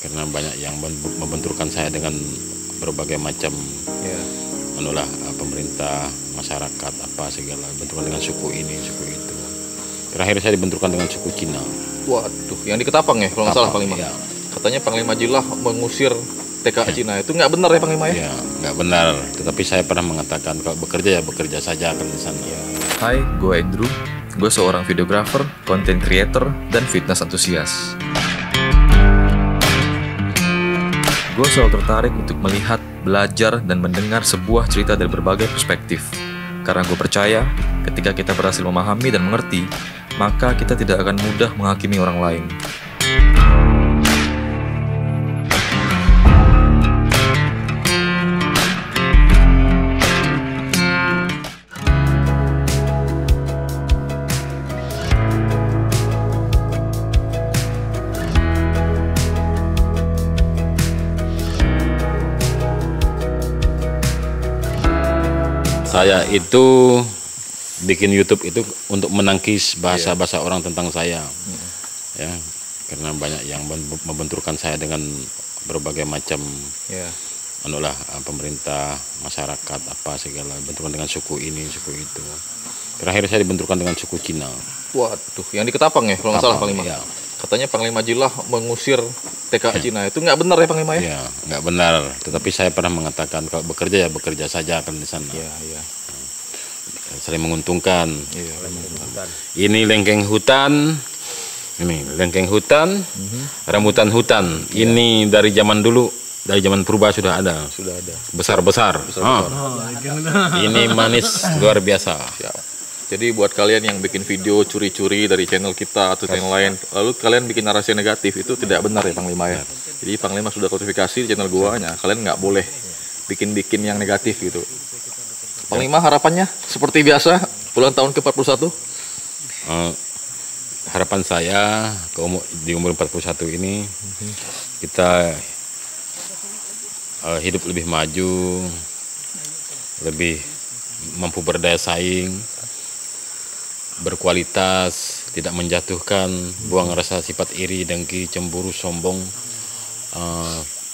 karena banyak yang membenturkan saya dengan berbagai macam menolak pemerintah, masyarakat, apa segala, benturan dengan suku ini, suku itu. Terakhir saya dibenturkan dengan suku Cina. Waduh, yang di Ketapang ya, kalau nggak salah Panglima. Iya. Katanya Panglima Jilah mengusir TKA Cina, itu nggak benar ya Panglima ya? Iya, nggak benar. Tetapi saya pernah mengatakan kalau bekerja ya bekerja saja akan di sana. Hai, gue Andrew. Gue seorang videographer, content creator, dan fitness antusias. Gue selalu tertarik untuk melihat, belajar, dan mendengar sebuah cerita dari berbagai perspektif. Karena gue percaya, ketika kita berhasil memahami dan mengerti, maka kita tidak akan mudah menghakimi orang lain. Saya itu bikin YouTube itu untuk menangkis bahasa-bahasa orang tentang saya, ya, karena banyak yang membenturkan saya dengan berbagai macam anulah pemerintah, masyarakat, apa segala, benturan dengan suku ini, suku itu. Terakhir saya dibenturkan dengan suku Cina. Waduh, yang di Ketapang ya, kalau nggak salah Panglima. Iya. Katanya Panglima Jilah mengusir TKA Cina, itu nggak benar ya Panglima ya? Iya, nggak benar. Tetapi saya pernah mengatakan kalau bekerja ya bekerja saja akan di sana. Iya, iya. Saling menguntungkan. Iya, menguntungkan. Ini lengkeng hutan, ini lengkeng hutan, rambutan hutan. Ini dari zaman dulu, dari zaman purba sudah ada. Sudah ada. Besar-besar. Ini manis luar biasa. Jadi buat kalian yang bikin video curi-curi dari channel kita atau channel lain, lalu kalian bikin narasi negatif, itu tidak benar ya Panglima ya. Jadi Panglima sudah klarifikasi di channel guanya, kalian nggak boleh bikin-bikin yang negatif gitu. Panglima harapannya seperti biasa ulang tahun ke-41? Harapan saya di umur 41 ini kita hidup lebih maju, lebih mampu berdaya saing, berkualitas, tidak menjatuhkan, buang rasa sifat iri, dengki, cemburu, sombong,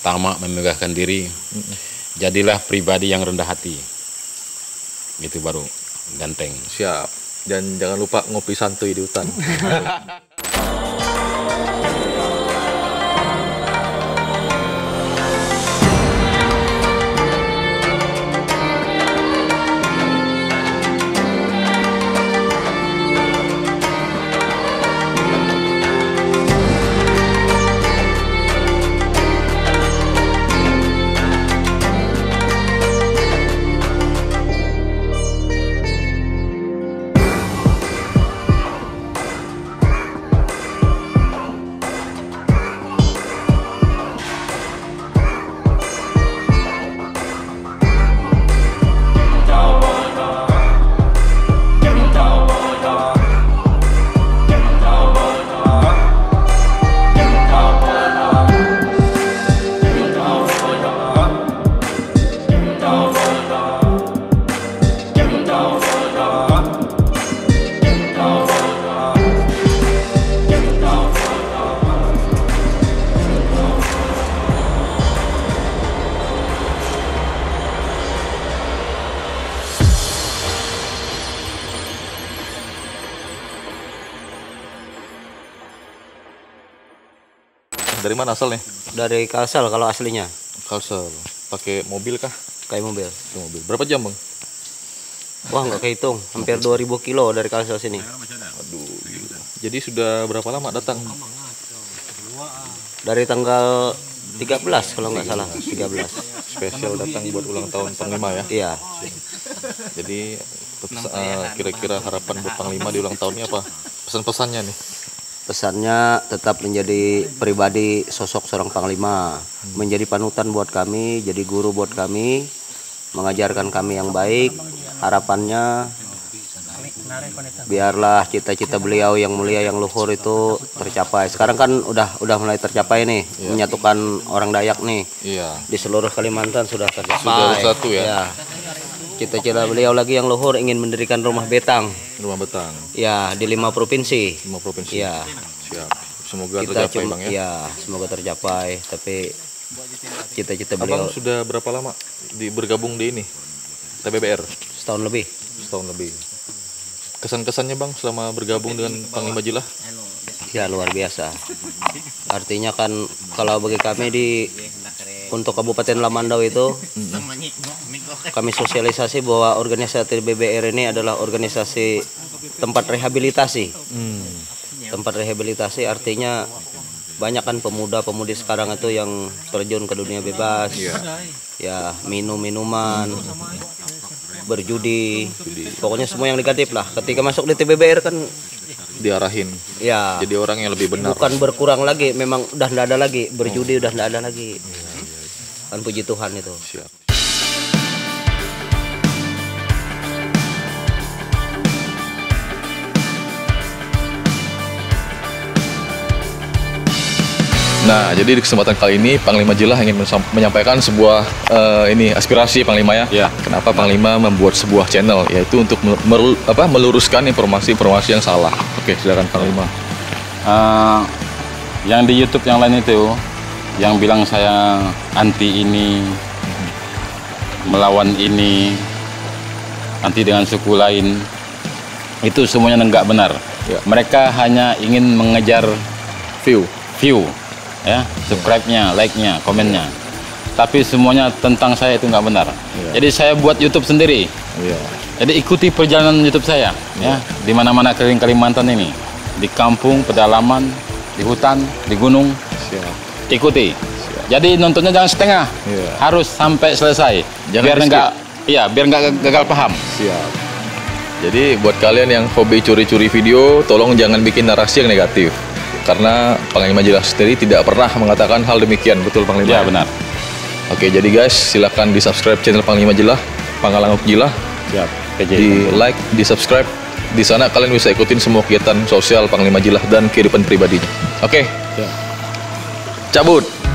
tamak, memegahkan diri. Jadilah pribadi yang rendah hati. Itu baru ganteng. Siap. Dan jangan lupa ngopi santuy di hutan. Dari mana asalnya? Dari Kalsel kalau aslinya. Kalsel. Pakai mobil kah? Kayak mobil. Pakai mobil. Berapa jam, Bang? Wah, nggak kehitung. Hampir 2000 kilo dari Kalsel sini. Aduh. Jadi sudah berapa lama datang? Dari tanggal 13 kalau nggak salah. 13. Spesial datang buat ulang tahun Panglima ya? Iya. Jadi kira-kira harapan buat Panglima di ulang tahunnya apa? Pesan-pesannya nih? Pesannya tetap menjadi pribadi sosok seorang Panglima, menjadi panutan buat kami, jadi guru buat kami, mengajarkan kami yang baik. Harapannya biarlah cita-cita beliau yang mulia, yang luhur itu tercapai. Sekarang kan udah mulai tercapai nih, menyatukan orang Dayak nih, di seluruh Kalimantan sudah tercapai. Sudah satu ya. Cita-cita beliau lagi yang luhur ingin mendirikan rumah betang. Rumah betang. Ya, di 5 provinsi. 5 provinsi. Ya. Siap. Semoga kita tercapai, Bang, ya. Iya, semoga tercapai. Tapi cita-cita beliau. Abang sudah berapa lama bergabung di ini? TBBR? Setahun lebih. Setahun lebih. Kesan-kesannya, Bang, selama bergabung dengan Panglima Jilah? Ya, luar biasa. Artinya kan kalau bagi kami di untuk Kabupaten Lamandau itu kami sosialisasi bahwa organisasi TBBR ini adalah organisasi tempat rehabilitasi. Tempat rehabilitasi artinya banyak kan pemuda-pemudi sekarang itu yang terjun ke dunia bebas. Ya, minum-minuman, berjudi, pokoknya semua yang negatif lah. Ketika masuk di TBBR kan diarahin, ya, jadi orang yang lebih benar. Bukan berkurang lagi, memang udah nggak ada lagi berjudi, udah nggak ada lagi. Kan puji Tuhan itu. Siap. Nah, jadi di kesempatan kali ini Panglima Jilah ingin menyampaikan sebuah aspirasi Panglima, ya. Ya. Kenapa Panglima membuat sebuah channel, yaitu untuk meluruskan informasi-informasi yang salah. Oke, silakan Panglima. Yang di YouTube yang lain itu, yang bilang saya anti ini, melawan ini, anti dengan suku lain, itu semuanya nggak benar. Ya. Mereka hanya ingin mengejar view. Ya, subscribe-nya, like-nya, komennya. Tapi semuanya tentang saya itu nggak benar. Yeah. Jadi saya buat YouTube sendiri. Yeah. Jadi ikuti perjalanan YouTube saya, yeah, ya, di mana-mana keliling Kalimantan ini, di kampung, pedalaman, di hutan, di gunung. Yeah. Ikuti. Yeah. Jadi nontonnya jangan setengah, yeah, harus sampai selesai. Jangan biar nggak gagal paham. Yeah. Jadi buat kalian yang hobi curi-curi video, tolong jangan bikin narasi yang negatif. Karena Panglima Jilah sendiri tidak pernah mengatakan hal demikian, betul Panglima? Ya, benar. Oke, jadi guys, silahkan di-subscribe channel Panglima Jilah, Pangalangguk Jilah. Siap. Di-like, di-subscribe. Di sana kalian bisa ikutin semua kegiatan sosial Panglima Jilah dan kehidupan pribadinya. Oke. Siap. Cabut.